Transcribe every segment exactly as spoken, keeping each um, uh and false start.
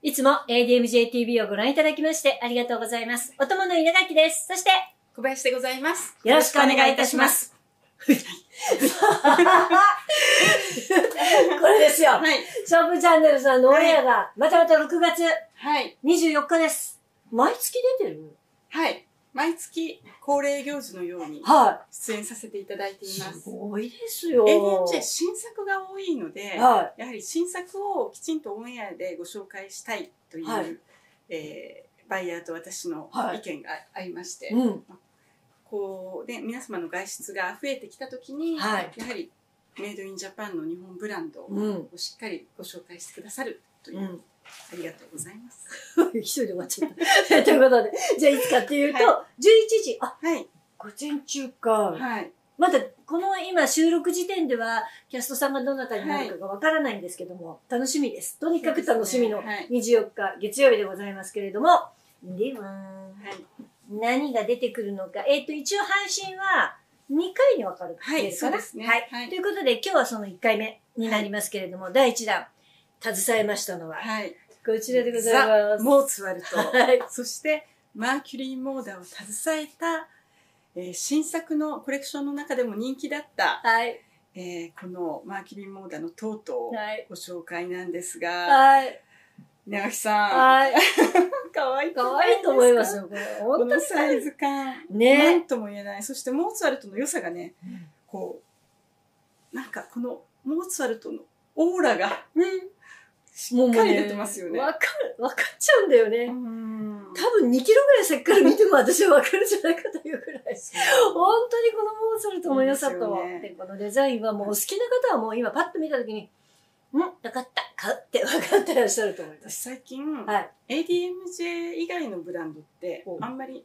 いつも エーディーエムジェーティーブイ をご覧いただきましてありがとうございます。お供の稲垣です。そして、小林でございます。よろしくお願いいたします。これですよ。はい。ショップチャンネルさんのオンエアが、またまたろくがつにじゅうよっかです。毎月出てる？はい。毎月恒例行事のように出演させていただいています。はい、すごいですよ。エーディーエムジェー 新作が多いので、はい、やはり新作をきちんとオンエアでご紹介したいという、はい、えー、バイヤーと私の意見がありまして、はい、うん、こうで皆様の外出が増えてきた時に、はい、やはりメイドインジャパンの日本ブランドをしっかりご紹介してくださるという。うん、ありがとうございます。一人で終わっちゃった。ということで、じゃあいつかっていうと、はい、じゅういちじ、あ、はい、午前中か。はい。まだこの今収録時点ではキャストさんがどなたになるかがわからないんですけども、はい、楽しみです。とにかく楽しみのにじゅうよっか月曜日でございますけれども、では、はい、何が出てくるのか。えっと、一応配信はにかいに分かるんですかね。はい、そうですね。はい。はい、ということで、今日はそのいっかいめになりますけれども、はい、だいいちだん。携えましたのは、はい、こちらでございます。ザ・モーツァルト、はい、そしてマーキュリー・モーダーを携えた、えー、新作のコレクションの中でも人気だった、はい、えー、このマーキュリー・モーダーのトートをご紹介なんですが、はい、稲垣さん、はい、かわいいかわいいと思いますよ。これこのサイズ感、ね、なんとも言えない。そしてモーツァルトの良さがね、うん、こうなんかこのモーツァルトのオーラが、うん、しっかり出てますよね。わかる、わかっちゃうんだよね。多分にキロぐらい先から見ても私はわかるんじゃないかというぐらい。本当にこのモーツァルトの良さと、ね、このデザインはもうお好きな方はもう今パッと見たときに、うん、わかった、買うってわかってらっしゃると思います。最近、はい、エーディーエムジェー 以外のブランドって、あんまり、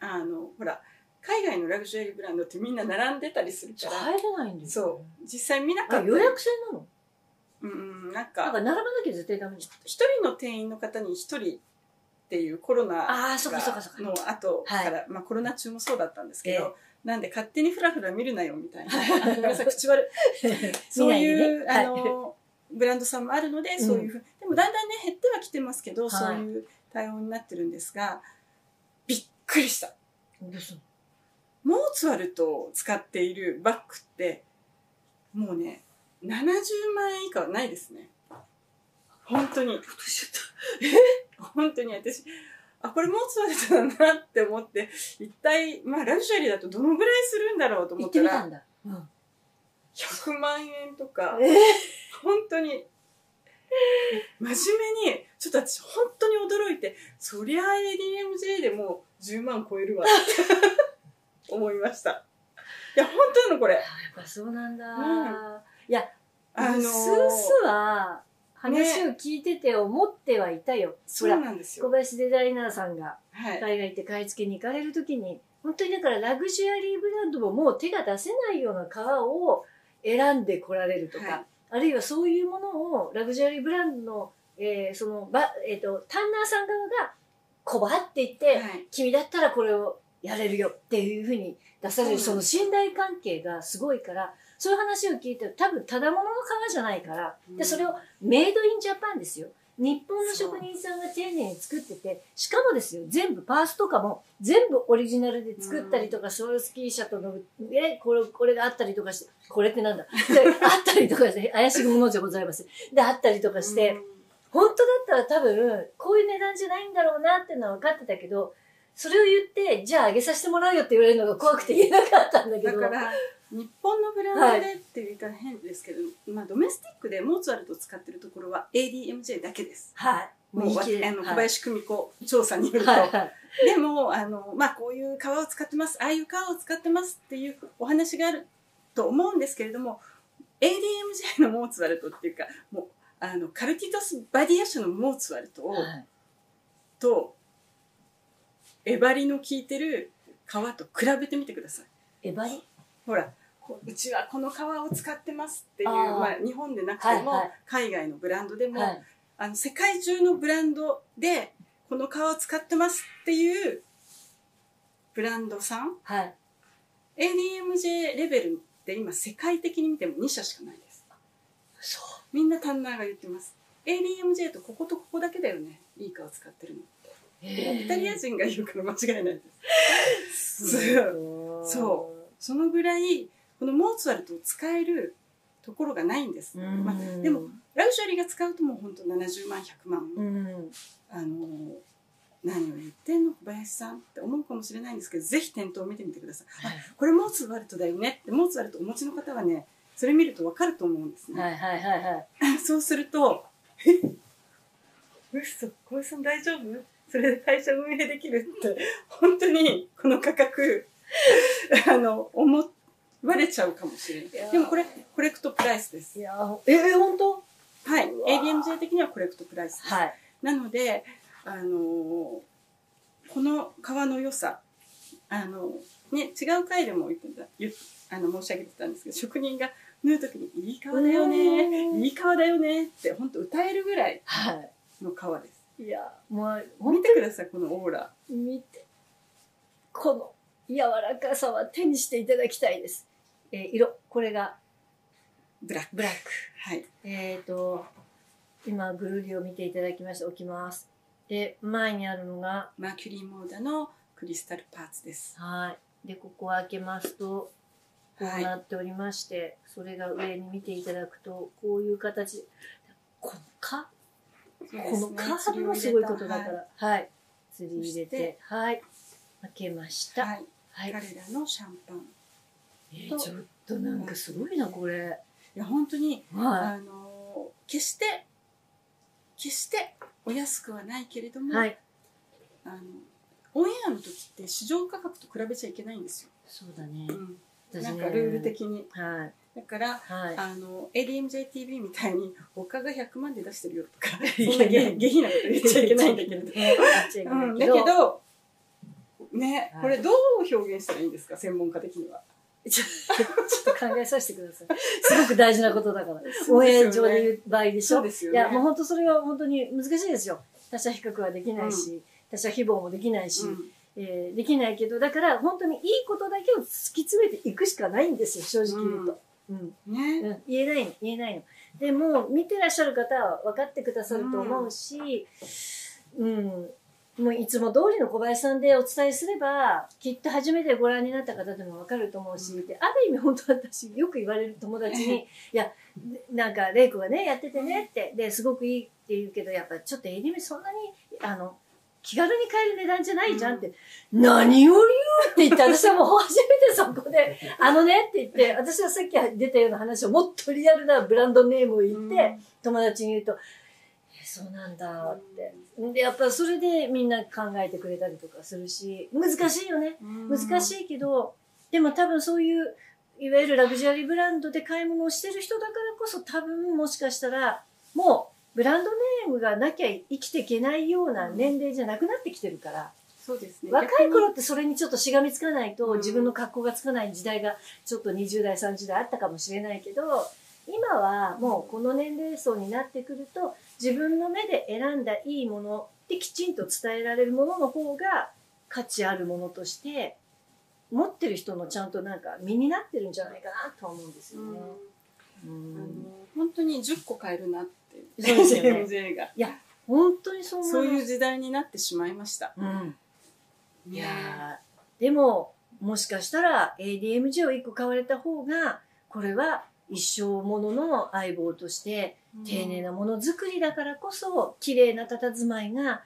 あの、ほら、海外のラグジュアリーブランドってみんな並んでたりするから。入れないんですよ、ね。そう。実際見なかった。予約制なの？うん、なんか、なんか並ばなきゃ絶対ダメ。一人の店員の方に一人っていうコロナの後から、はい、まあコロナ中もそうだったんですけど、えー、なんで勝手にフラフラ見るなよみたいな。皆さん口悪い。そういう、ね、あの、ブランドさんもあるので、そういうふうに、うん、でもだんだんね、減ってはきてますけど、そういう対応になってるんですが、はい、びっくりした。モーツァルトを使っているバッグって、もうね、ななじゅうまんえん以下はないですね。本当に。え？本当に私、あ、これモーツァルトだなって思って、一体、まあラグジュアリーだとどのぐらいするんだろうと思ったら、行ってみたんだ。うん、ひゃくまんえんとか、えー、本当に、真面目に、ちょっと私本当に驚いて、そりゃ エーディーエムジェー でもじゅうまん超えるわって思いました。いや、本当なのこれ。やっぱそうなんだ。うん、いや、あのー、うすうすは話を聞いてて思ってはいたよ。ね、そうなんですよ。小林デザイナーさんが海外行って買い付けに行かれるときに、はい、本当にだからラグジュアリーブランドももう手が出せないような革を選んでこられるとか、はい、あるいはそういうものをラグジュアリーブランドの、えー、その、ば、えっと、タンナーさん側が小ばって言って、はい、君だったらこれをやれるよっていうふうに出される、その信頼関係がすごいから、そういう話を聞いて多分ただものの革じゃないから、うん、でそれをメイドインジャパンですよ。日本の職人さんが丁寧に作ってて、しかもですよ、全部パースとかも全部オリジナルで作ったりとか、うん、ソウルスキーシャとのえこれこれがあったりとかして、これってなんだあったりとかして怪しいものじゃございませんであったりとかして、うん、本当だったら多分こういう値段じゃないんだろうなっていうのは分かってたけど、それを言ってじゃあ上げさせてもらうよって言われるのが怖くて言えなかったんだけど。だから日本のブランドでって言ったら変ですけど、はい、まあドメスティックでモーツァルトを使ってるところは エーディーエムジェー だけです。はい。もう、あの、小林久美子調査によると。はいはい、でも、あの、まあこういう革を使ってます、ああいう革を使ってますっていうお話があると思うんですけれども、エーディーエムジェー のモーツァルトっていうか、もう、あの、カルティトス・バディア社のモーツァルトを、はい、と、エバリの効いてる革と比べてみてください。エバリ？ほら、うちはこの革を使ってますっていう、まあ、日本でなくても、はい、海外のブランドでも、はい、あの世界中のブランドでこの革を使ってますっていうブランドさん、はい、エーディーエムジェー レベルって今世界的に見てもにしゃしかないです。そうみんなタンナーが言ってます。 エーディーエムジェー とこことここだけだよねイタリア人が言うから間違いないです。そう。そのぐらい、このモーツァルトを使えるところがないんです。まあ、でも、ラグジュアリーが使うともう本当ななじゅうまん、ひゃくまん。うん、あの何を言ってんの小林さんって思うかもしれないんですけど、ぜひ店頭を見てみてください。はい、あ、これモーツァルトだよねって、モーツァルトお持ちの方はね、それ見ると分かると思うんですね。はいはいはいはい。そうすると、えっ、嘘、小林さん大丈夫？それで会社運営できるって、本当にこの価格、あの、思われちゃうかもしれない。でもこれ、コレクトプライスです。いやー、えー、本当？はい。エーディーエムジェー 的にはコレクトプライスです。はい。なので、あのー、この革の良さ、あのー、ね、違う回でも言ってた、あの申し上げてたんですけど、職人が縫う時に「いい革だよね、いい革だよね」って本当歌えるぐらいの革です。はい、いやもう見てください、このオーラ見て、この柔らかさは手にしていただきたいです。えー、色、これがブラック、ブラック、はい、えっと今グルーリを見ていただきまして、置きます。で、前にあるのがマーキュリーモーダのクリスタルパーツです。はい。で、ここを開けますと、こうなっておりまして、はい、それが上に見ていただくと、こういう形。このカー、ね、このカーもすごいことだから。はい。釣り入れて、はい。開けました。はい。はい、彼らのシャンパン。えー、ちょっとなんかすごいな、これ。いや、本当に、はい、あの、決して、決して、お安くはないけれども、はい、あのオンエアの時って市場価格と比べちゃいけないんですよ。そうだね。うん、なんかルール的に。はい、だから、はい、あの エーディーエムジェーティーブイ みたいに他がひゃくまんで出してるよとか、そんな下品なこと言っちゃいけないんだけれども。だけどね、はい、これどう表現したらいいんですか、専門家的には。ちょっと考えさせてください。すごく大事なことだから。応援上で言う場合でしょ。いや、もう本当それは本当に難しいですよ。他者比較はできないし、他者誹謗もできないし、えできないけど、だから本当にいいことだけを突き詰めていくしかないんですよ、正直言うと。言えないの、言えないの。でも、見てらっしゃる方は分かってくださると思うし、うん。もういつも通りの小林さんでお伝えすれば、きっと初めてご覧になった方でもわかると思うし、うん、である意味本当私よく言われる友達に、いや、なんか玲子がね、やっててねって、で、すごくいいって言うけど、やっぱちょっとエリメそんなに、あの、気軽に買える値段じゃないじゃんって、うん、何を言うって言って、私はもう初めてそこで、あのねって言って、私はさっき出たような話をもっとリアルなブランドネームを言って、うん、友達に言うと、そうなんだって。で、やっぱそれでみんな考えてくれたりとかするし、難しいよね。難しいけど、でも多分そういう、いわゆるラグジュアリーブランドで買い物をしてる人だからこそ、多分もしかしたら、もうブランドネームがなきゃ生きていけないような年齢じゃなくなってきてるから。そうですね。若い頃ってそれにちょっとしがみつかないと、自分の格好がつかない時代が、ちょっとにじゅうだい、さんじゅうだいあったかもしれないけど、今はもうこの年齢層になってくると、自分の目で選んだいいものってきちんと伝えられるものの方が価値あるものとして持ってる人のちゃんとなんか身になってるんじゃないかなと思うんですよね。本当にじゅっこ買えるなっていう。そうですよね。エーディーエムジェー が。いや、本当にそう思います。そういう時代になってしまいました。うん、いやでももしかしたら エーディーエムジェー をいっこ買われた方がこれは一生ものの相棒として丁寧なものづくりだからこそ綺麗な佇まいが、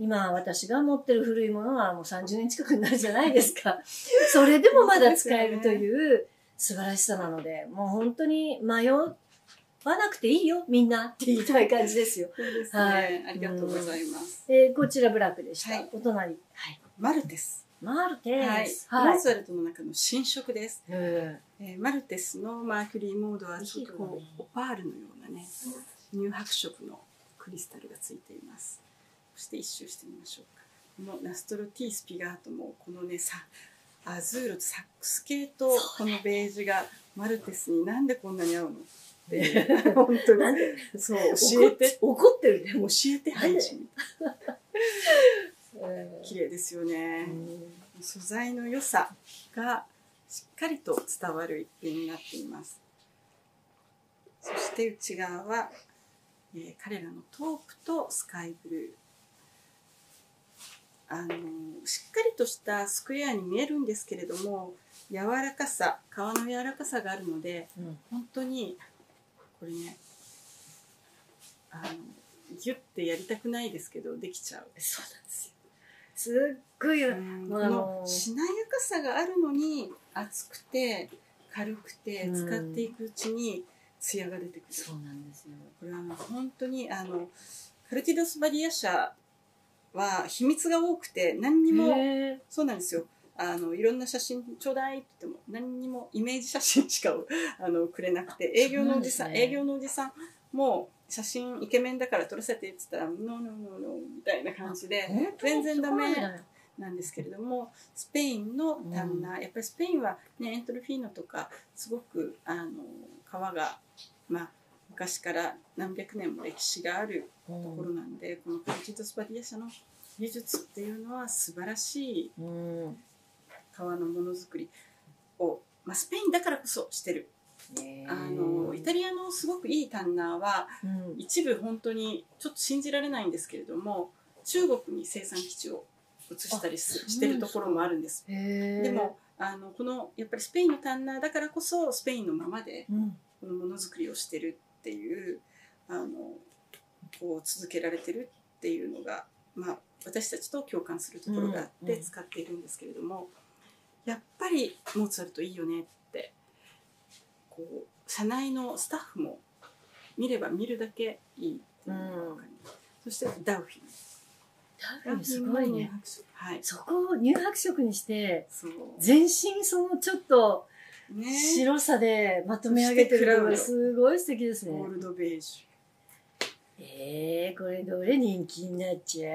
今私が持ってる古いものはもうさんじゅうねん近くになるじゃないですか。それでもまだ使えるという素晴らしさなので、もう本当に迷わなくていいよみんなって言いたい感じですよ。そうですね、はい、ありがとうございます。えー、こちらブラックでした。はい、お隣、はい、マルテスマルテス。モーツァルトの中の新色です。えー、マルテスのマーキュリーモードはちょっとこうオパールのようなね、乳白色のクリスタルがついています。そして一周してみましょうか。このナストロティースピガートもこのね、さアズールとサックス系とこのベージュがマルテスになんでこんなに合うのって本当にそう教えて怒ってるね、教えてハイジみたいな。綺麗ですよね。素材の良さがしっかりと伝わる一品になっています。そして内側は、えー、彼らのトープとスカイブルー、あのしっかりとしたスクエアに見えるんですけれども、柔らかさ、皮の柔らかさがあるので、うん、本当にこれね、あのギュッてやりたくないですけどできちゃう。そうなんですよ。すっごい、うん、このしなやかさがあるのに厚くて軽くて使っていくうちにツヤが出てくる。そうなんですよ。これはもう本当にあのカルティドスバリア社は秘密が多くて、何にもそうなんですよ。あのいろんな写真ちょうだいって言っても何にもイメージ写真しかあのくれなくて、営業のおじさん、営業のおじさんも写真イケメンだから撮らせてって言ったら「ノーノーノーノー」みたいな感じで全然ダメなんですけれども、スペインの旦那、やっぱりスペインはねエントルフィーノとかすごくあの川がまあ昔から何百年も歴史があるところなんで、このカルティドスバリア社の技術っていうのは素晴らしい川のものづくりを、まあ、スペインだからこそしてる。あのイタリアのすごくいいタンナーは、うん、一部本当にちょっと信じられないんですけれども、中国に生産基地を移したりしてるところもあるんです。でもあのこのやっぱりスペインのタンナーだからこそスペインのままでこのものづくりをしてるっていう、うん、あのこう続けられてるっていうのが、まあ、私たちと共感するところがあって使っているんですけれども、うんうん、やっぱりモーツァルトいいよねって、社内のスタッフも見れば見るだけいいっていうのが、うん、そしてダウフィン、ダウフィンすごいね、はい、そこを乳白色にして全身そのちょっと白さでまとめ上げてるのがすごい素敵ですね。ゴールドベージュ、えー、これどれ人気になっちゃ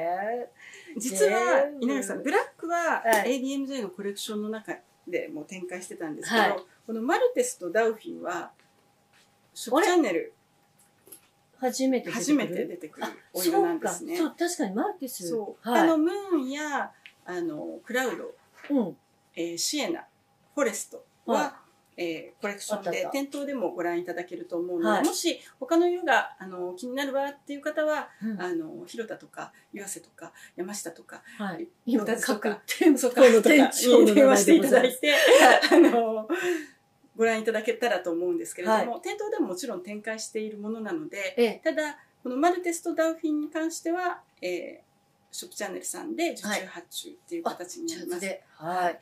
う。実は稲垣さん、ブラックは エーディーエムジェー のコレクションの中でもう展開してたんですけど、はい、このマルテスとダウフィンはショッチャンネル初めて出てくるお色なんですね。そう、確かにマルテス、あのムーンやあのクラウド、うん、えー、シエナ、フォレストは、はい、えー、コレクションで店頭でもご覧いただけると思うので、はい、もし他の色があの気になるわっていう方は、うん、あの広田とか岩瀬とか山下とか岩田とか店長の店長に電話していただいてあのご覧いただけたらと思うんですけれども、はい、店頭でももちろん展開しているものなので、ええ、ただこのマルテスとダウフィンに関しては、えー、ショップチャンネルさんで受注発注っていう形になります。はい、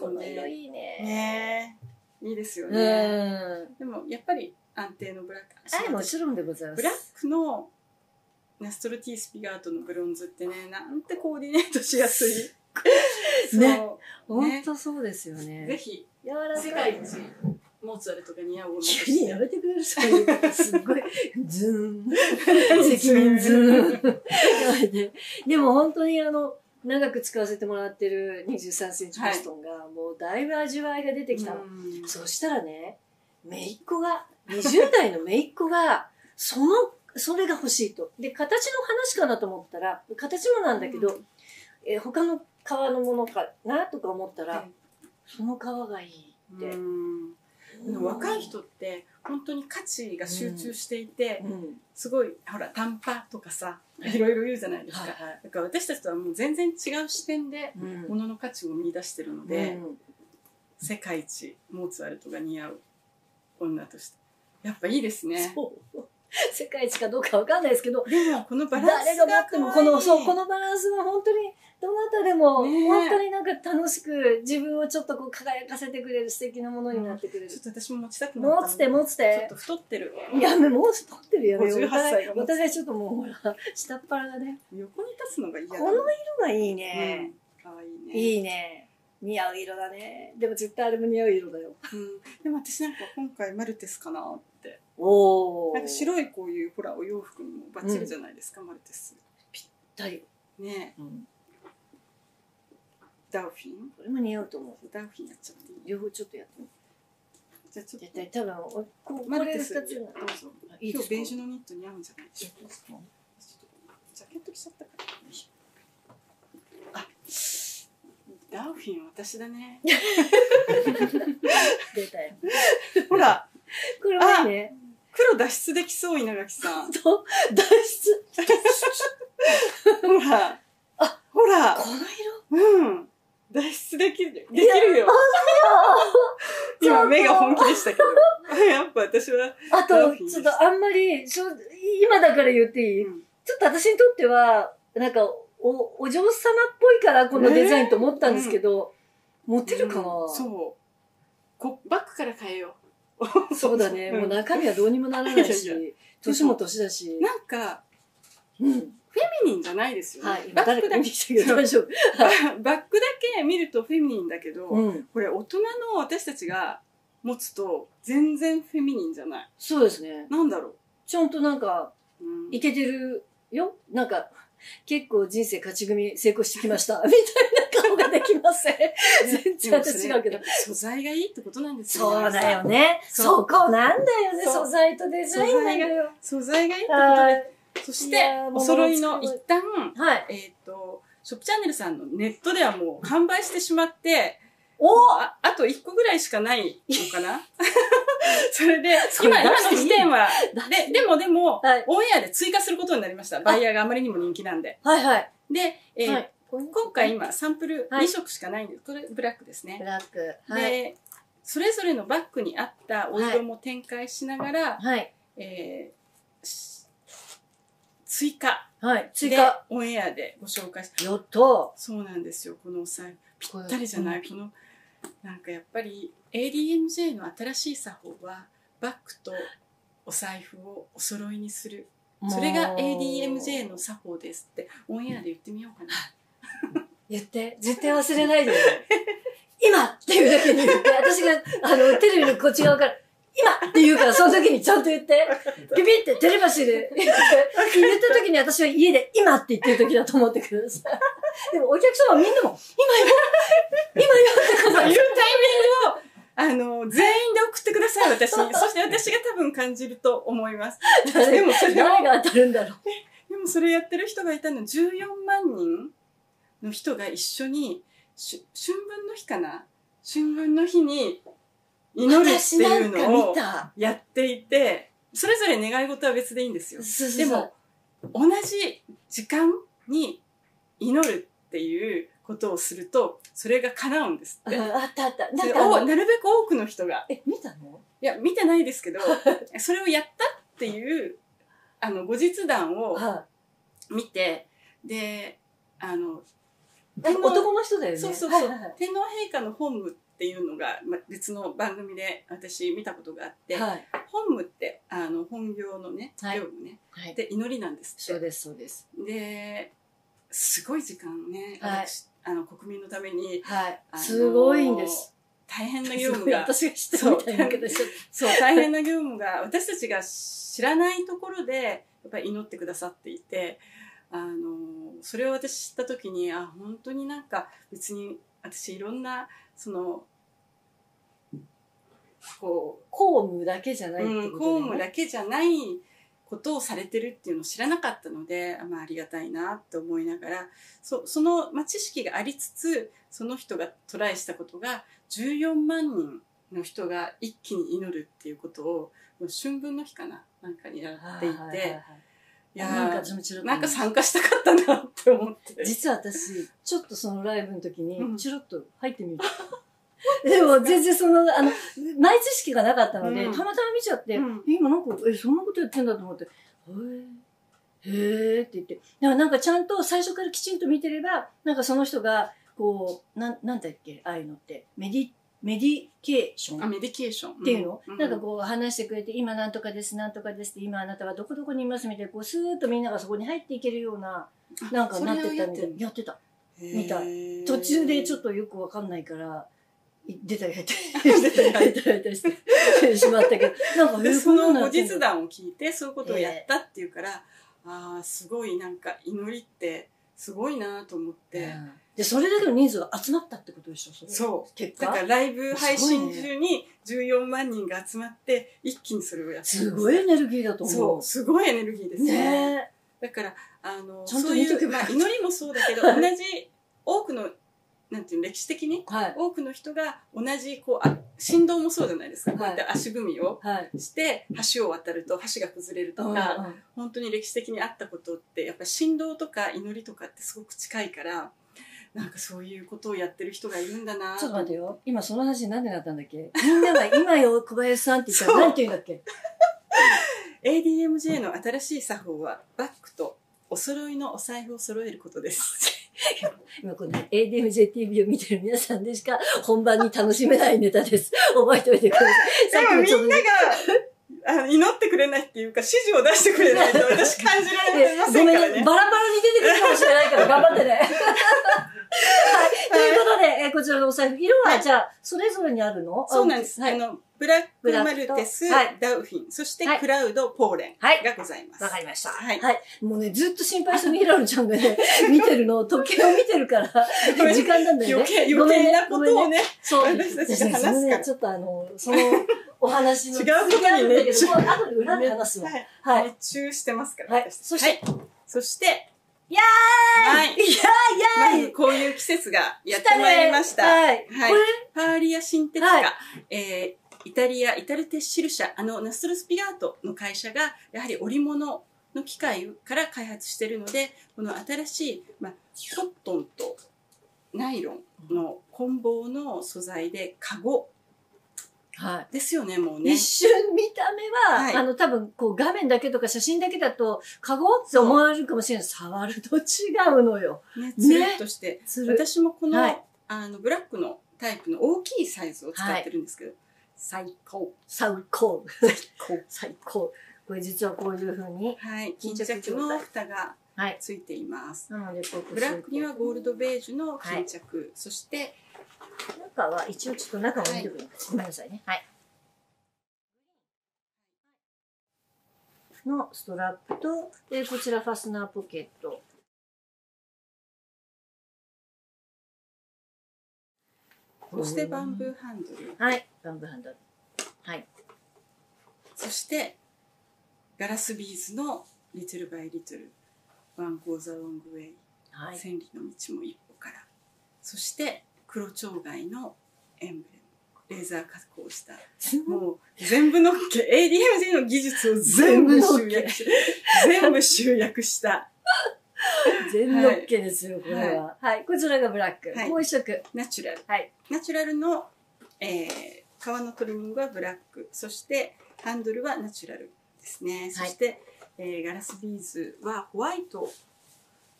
この色いいね。いいですよね。でもやっぱり安定のブラック。はい、もちろんでございます。ブラックのナストルティ・スピガートのブロンズってね、なんてコーディネートしやすい。ね、本当そうですよね。ぜひ世界一モーツァルトが似合うものとして。急にやめてくれる、そういうことすごいズーン、責任ズーン。でも本当にあの長く使わせてもらってるにじゅうさんセンチポストンがもうだいぶ味わいが出てきたの。そしたらね、姪っ子がにじゅうだいの姪っ子がそのそれが欲しいと、で形の話かなと思ったら形もなんだけど、え他の革のものかなとか思ったら、その革がいいって。若い人って本当に価値が集中していて、すごいほら短パとかさ、いろいろ言うじゃないですか。だから私たちとはもう全然違う視点でものの価値を見出してるので、世界一モーツァルトが似合う女としてやっぱいいですね。世界一かどうかわかんないですけど、でもこのバランスがあってもこのそうこのバランスは本当にどなたでも本当になんか楽しく自分をちょっとこう輝かせてくれる素敵なものになってくれる。ちょっと私も持ちたくなった。持つて持つて。ちょっと太ってる。いやもう太ってるよね。ごじゅうはっさい。お互いちょっともうほら下っ腹がね。横に立つのが嫌だ。この色がいいね。可愛いね。いいね。似合う色だね。でも絶対あれも似合う色だよ。でも私なんか今回マルテスかなって。おお。なんか白いこういうほらお洋服にもバッチリじゃないですか、マルテス。ぴったり。ね。ダウフィン。これも似合うと思う。ダウフィンやっちゃっていい。両方ちょっとやってみる。じゃあちょっと。絶対多分こうマルテスどうぞ。今日ベージュのニット似合うんじゃないですか。ちょっとジャケット着ちゃったから。あ。ダウフィン私だね。出たよ。ほら、黒いね。黒脱出できそう稲垣さん。脱出。ほら、あ、ほら。た。この色？うん。脱出できる、できるよ。今目が本気でしたけど。やっぱ私は。あと、ちょっとあんまり、今だから言っていい？ちょっと私にとっては、なんか、お、お嬢様っぽいからこのデザインと思ったんですけど、持ってるかな？そう。こバッグから変えよう。そうだね。もう中身はどうにもならないし、年も年だし。なんか、うん。フェミニンじゃないですよね。はい、バッグだけ見てるけど大丈夫。バッグだけ見るとフェミニンだけど、うん、これ大人の私たちが持つと全然フェミニンじゃない。そうですね。なんだろう。ちゃんとなんか、いけてるよ。なんか、結構人生勝ち組成功してきました。みたいな顔ができません。全然私違うけど。素材がいいってことなんですよね。そうだよね。そこなんだよね。素材とデザインだよ。素材がいいってことで。そして、お揃いの一旦、はい、えっと、ショップチャンネルさんのネットではもう完売してしまって、おああといっこぐらいしかないのかなそれで、今、今の時点は、で、でもでも、はい、オンエアで追加することになりました。バイヤーがあまりにも人気なんで。はいはい。で、えーはい、今回今、サンプルに色しかないんです。これ、ブラックですね。ブラック。はい、で、それぞれのバッグに合ったお色も展開しながら、はい、えー追加。はい。追加。オンエアでご紹介して。やった。そうなんですよ。このお財布。ぴったりじゃない。この、なんかやっぱり エーディーエムジェー の新しい作法は、バッグとお財布をお揃いにする。それが エーディーエムジェー の作法ですって、オンエアで言ってみようかな。言って。絶対忘れないで。今っていうだけに言って、私が、あの、テレビのこっち側から、今って言うから、その時にちゃんと言って、ビビってテレパシーで言った時に私は家で今って言ってる時だと思ってください。でもお客様みんなも、今よ、今よって言うタイミングを、あの、全員で送ってください、私。そして私が多分感じると思います。でもそれ誰が当たるんだろう。でもそれやってる人がいたの、じゅうよんまんにんの人が一緒に、春分の日かな春分の日に、祈るっていうのをやっていて、それぞれ願い事は別でいいんですよ。でも、同じ時間に祈るっていうことをすると、それが叶うんですって。あったあった。なんかなるべく多くの人が。え、見たの？いや、見てないですけど、それをやったっていう、あの、後日談を見て、で、あの、男の人だよね。そうそうそう。天皇陛下のホームっていうのが別の番組で私見たことがあって、はい、本務ってあの本業のね、業務ね、はい、で祈りなんですって。そうですそうです。ですごい時間ね、はい、あの国民のために、はい、すごいんです。大変な業務が私が知ってるみたいなけど、そう大変な業務が私たちが知らないところでやっぱり祈ってくださっていて、あのそれを私知った時にあ本当になんか別に私いろんなそのこう公務だけじゃないってことね、うん、公務だけじゃないことをされてるっていうのを知らなかったので、まあ、ありがたいなと思いながら そ, その、まあ、知識がありつつその人がトライしたことがじゅうよんまんにんの人が一気に祈るっていうことを春分の日かななんかにやっていて。いやなんか参加したかったなって思って。実は私、ちょっとそのライブの時に、チロッと入ってみる。うん、でも全然その、あの、前知識がなかったので、うん、たまたま見ちゃって、うん、今なんか、え、そんなことやってんだと思って、へーって言って。だからなんかちゃんと最初からきちんと見てれば、なんかその人が、こう、なん、なんだっけ、ああいうのって、メディ、メディケーション。あ、メディケーション。っていうの、うん、なんかこう話してくれて、今なんとかです、なんとかですって、今あなたはどこどこにいますみたいな、こうスーッとみんながそこに入っていけるような、なんかなってたみたいな。やってた。みたい。途中でちょっとよくわかんないから、出たり入ったり、出たり入ったり入ったりしてしまったけど、なんかその後日談を聞いて、そういうことをやったっていうから、ああ、すごいなんか祈りって、すごいなと思って。うんで、それだけの人数が集まったってことでしょそれ。そう。結果。だからライブ配信中にじゅうよんまんにんが集まって、一気にそれをやってる。すごいエネルギーだと思う。そう。すごいエネルギーですね。ねだから、あの、そういう、まあ、祈りもそうだけど、同じ、多くの、なんていうの、歴史的に、はい、多くの人が同じ、こう、あ振動もそうじゃないですか。こうやって足踏みをして、橋を渡ると、橋が崩れるとか、はい、本当に歴史的にあったことって、やっぱり振動とか祈りとかってすごく近いから、なんかそういうことをやってる人がいるんだな。ちょっと待ってよ、今その話なんでなったんだっけ。みんなが今よ小林さんって言ったら何て言うんだっけ。エーディーエムジェー の新しい作法はバッグとお揃いのお財布を揃えることです。今この エーディーエムジェーティーブイ を見てる皆さんでしか本番に楽しめないネタです。覚えておいてください。でもみんながあの祈ってくれないっていうか指示を出してくれないと私感じられませんからね。ごめん、バラバラに出てくるかもしれないから頑張ってね。はい、ということで、えー、こちらのお財布色は、はい、じゃあそれぞれにあるの？そうなんです。はい、あのブラックマルテス、はい、ダウフィン、そしてクラウド、はい、ポーレンがございます。わかりました。はい、はい。もうね、ずっと心配するヒラルちゃんがね、見てるの、時計を見てるから、時間なんだよね。余計、余計なことをね、私たちが話すから。そうね、ちょっとあの、そのお話の違うことにね、ちょっと後で裏で話すわ。はい。熱中してますから。はい。そして、そして、やーい！はい。やーい！まずこういう季節がやってまいりました。はい。はい。パーリア・シンテティカ。えーイタリア、イタルテッシル社、あの、ナストルスピラートの会社が、やはり織物の機械から開発しているので、この新しい、まあ、コットンとナイロンの混紡の素材で、カゴ。はい。ですよね、もうね。一瞬見た目は、はい、あの、多分、こう、画面だけとか写真だけだと、カゴって思われるかもしれない。触ると違うのよ。ね、つるっとして。ね、私もこの、はい、あの、ブラックのタイプの大きいサイズを使ってるんですけど、はい最高。最高。最高。最高。これ実はこういうふうに。はい。巾着の蓋がついています。なので、ブラックにはゴールドベージュの巾着。そして、中は一応ちょっと中を見てください。ごめんなさいね。はい。のストラップと、で、こちらファスナーポケット。そしてバンブーハンドル。はい。バンブーハンドル。はい。そして、ガラスビーズのリトルバイリトル。ワンゴーザロングウェイ。はい。千里の道も一歩から。そして、黒蝶貝のエンブレム。レーザー加工した。もう、全部のっけ、エーディーエムジェー の技術を全部集約し、全部集約した。全のっけですよ、これは。はい。こちらがブラック。もう一色。ナチュラル。はい。ナチュラルの、えー、革のトリミングはブラック。そして、ハンドルはナチュラルですね。そして、えー、ガラスビーズはホワイト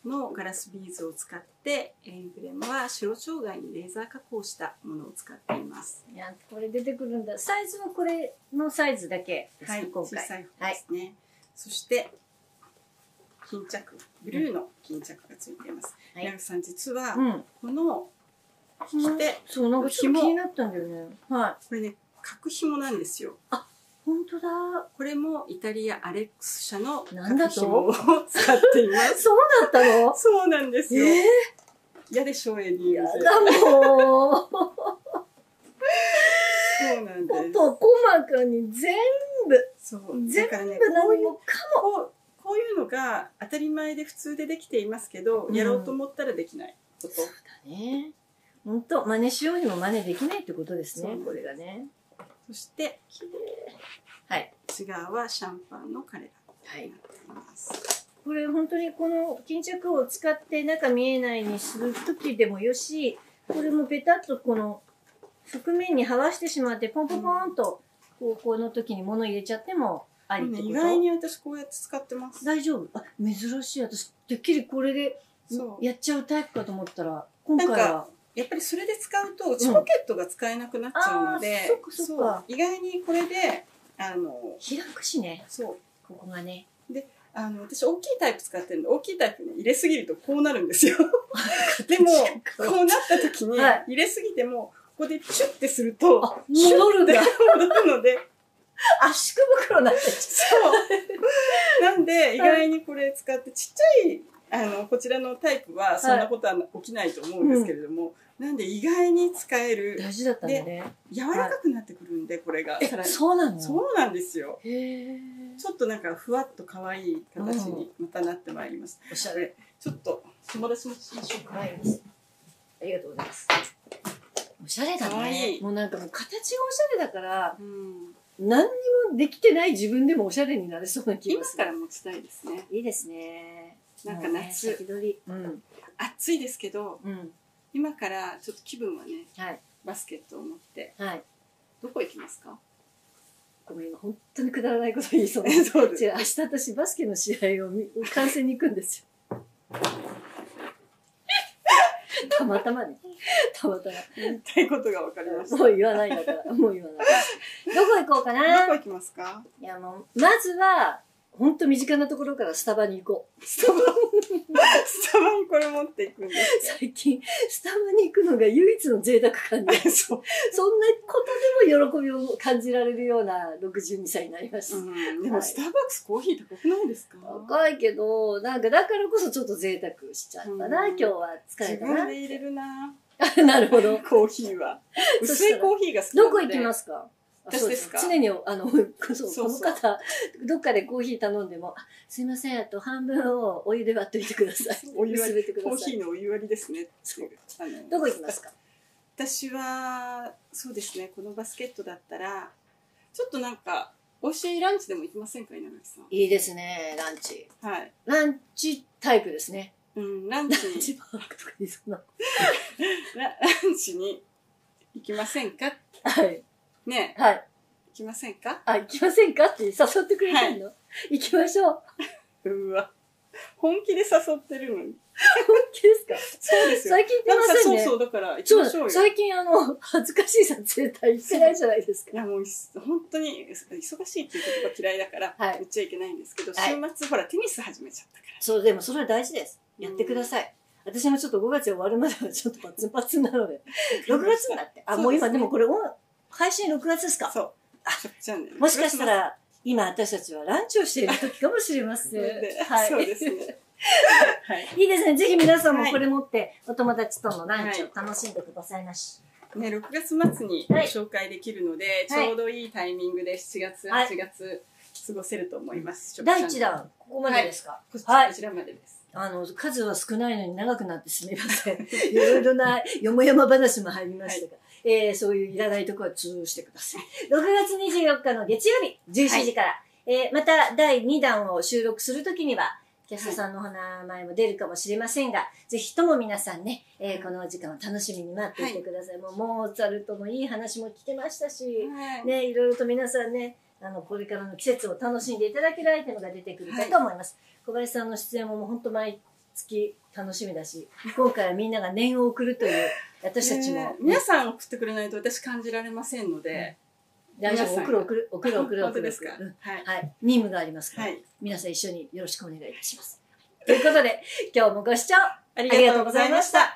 のガラスビーズを使って、エンブレムは白蝶貝にレーザー加工したものを使っています。いや、これ出てくるんだ。サイズはこれのサイズだけですね、今回。小さい方ですね。そして、巾着、ブルーの巾着がついています。ヒラルさん、実は、この、そして、そう、なんか気になったんだよね。はい。これね、角紐なんですよ。あ、本当だ。これもイタリアアレックス社の角紐を使っています。そうだったの？そうなんですよ。えぇ？嫌でしょ、エディ。嫌だもん。そうなんです。細かに全部、全部何もかも。こういうのが当たり前で普通でできていますけど、やろうと思ったらできないこと。そうだね。本当、真似しようにも真似できないってことですね、これがね。そして、はい。内側はシャンパンのカレラになっています。これ本当にこの巾着を使って中見えないにするときでもよし、これもペタッとこの側面にはわしてしまって、ポンポンポンとこうこの時に物入れちゃっても、意外に私こうやって使ってます。大丈夫？あ、珍しい。私てっきりこれでやっちゃうタイプかと思ったら、今回はやっぱりそれで使うと内ポケットが使えなくなっちゃうので、意外にこれであの開くしね。そう、ここがね。で、あの私大きいタイプ使ってるので、大きいタイプに入れすぎるとこうなるんですよ。でもこうなった時に入れすぎてもここでチュッてすると戻るんだ。戻るので。圧縮袋になってちゃう。そう。なんで、意外にこれ使って、ちっちゃい、あの、こちらのタイプは、そんなことは起きないと思うんですけれども、うん、なんで意外に使える。大事だったんだね。柔らかくなってくるんで、これが。さらに。そうなの？そうなんですよ。へー。ちょっとなんか、ふわっと可愛い形にまたなってまいりました。うん、おしゃれ。ちょっと、友達もしましょうか。はい。ありがとうございます。おしゃれだね。もうなんかもう形がおしゃれだから、うん何にもできてない自分でもおしゃれになれそうな気がする。今から持ちたいですね。いいですね。なんか夏、うん、暑いですけど、今からちょっと気分はね、はい、バスケットを持って、はい、どこ行きますか？ごめん、今本当にくだらないこと言いそうです。そうです。違う、明日私バスケの試合を観戦に行くんですよ。たまたまね。たまたま。言いたいことが分かりました。もう言わないんだから。もう言わない。どこ行こうかな。どこ行きますか？いや、もう、まずは、本当身近なところからスタバに行こう。スタバスタバにこれ持っていくんですか？最近、スタバに行くのが唯一の贅沢感で、そんなことでも喜びを感じられるようなろくじゅうにさいになりました。うん、でも、スターバックスコーヒー高くないですか？高いけど、なんかだからこそちょっと贅沢しちゃったな、今日は疲れたな。自分で入れるな。なるほど。コーヒーは。薄いコーヒーが好きなので。どこ行きますか？私ですか？常に、あの、この方、どっかでコーヒー頼んでも、すいません、あと半分をお湯で割っといてください。お湯割り、コーヒーのお湯割りですね。どこ行きますか？私は、そうですね、このバスケットだったら、ちょっとなんか、美味しいランチでも行きませんか、稲垣さん。いいですね、ランチ。はい。ランチタイプですね。うん、ランチに。ランチパークとか言いそうな。ランチに行きませんか？はい。ねえ、はい、行きませんか？あ、行きませんかって誘ってくれてるの、はい、行きましょう。うわ、本気で誘ってるのに。本気ですか？そうですよ。最近行ってませんね。そうそう、だから行きましょうよ。最近あの、恥ずかしい撮影隊行ってないじゃないですか。いやもう、本当に忙しいっていうことが嫌いだから、はい、言っちゃいけないんですけど、週末ほらテニス始めちゃったから。そう、でもそれは大事です。やってください。私もちょっとごがつ終わるまではちょっとパツパツなので。ろくがつになって。あ、もう今でもこれ、配信ろくがつですか？そう。あ、もしかしたら、今私たちはランチをしている時かもしれません。はい。そうですね。いいですね。ぜひ皆さんもこれ持って、お友達とのランチを楽しんでくださいまし。ね、ろくがつ末にご紹介できるので、ちょうどいいタイミングでしちがつ、はちがつ過ごせると思います。だいいちだん、ここまでですか？はい。こちらまでです。あの、数は少ないのに長くなってすみません。いろいろなよもやま話も入りましたが。えー、そういういらないところは通してください。ろくがつにじゅうよっかの月曜日、じゅうしちじから。はい、えー、まただいにだんを収録するときには、キャストさんのお名前も出るかもしれませんが、はい、ぜひとも皆さんね、えー、このお時間を楽しみに待っていてください。はい、もう、モーツァルトのいい話も聞けましたし、はい、ね、いろいろと皆さんね、あの、これからの季節を楽しんでいただけるアイテムが出てくるかと思います。はい、小林さんの出演ももう本当毎月楽しみだし、今回はみんなが念を送るという、私たちも、ね、皆さん送ってくれないと私感じられませんので、大丈夫、送る送る送る送る送る、はい、任務がありますから、はい、皆さん一緒によろしくお願いいたします。ということで今日もご視聴ありがとうございました。